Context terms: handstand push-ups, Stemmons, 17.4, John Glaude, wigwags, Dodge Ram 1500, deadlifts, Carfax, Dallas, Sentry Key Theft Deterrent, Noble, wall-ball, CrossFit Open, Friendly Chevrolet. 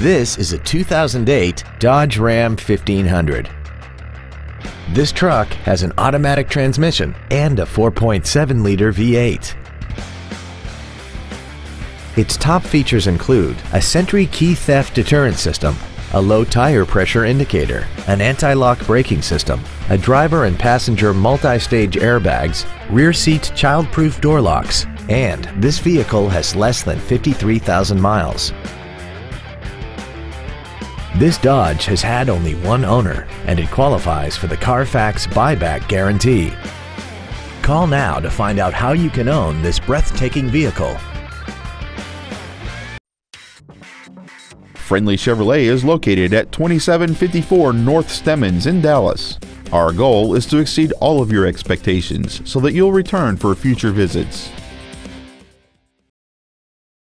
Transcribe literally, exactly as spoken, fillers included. This is a two thousand eight Dodge Ram fifteen hundred. This truck has an automatic transmission and a four point seven liter V eight. Its top features include a Sentry Key Theft Deterrent system, a low tire pressure indicator, an anti-lock braking system, a driver and passenger multi-stage airbags, rear seat child-proof door locks, and this vehicle has less than fifty-three thousand miles. This Dodge has had only one owner, and it qualifies for the Carfax buyback guarantee. Call now to find out how you can own this breathtaking vehicle. Friendly Chevrolet is located at twenty-seven fifty-four North Stemmons in Dallas. Our goal is to exceed all of your expectations so that you'll return for future visits.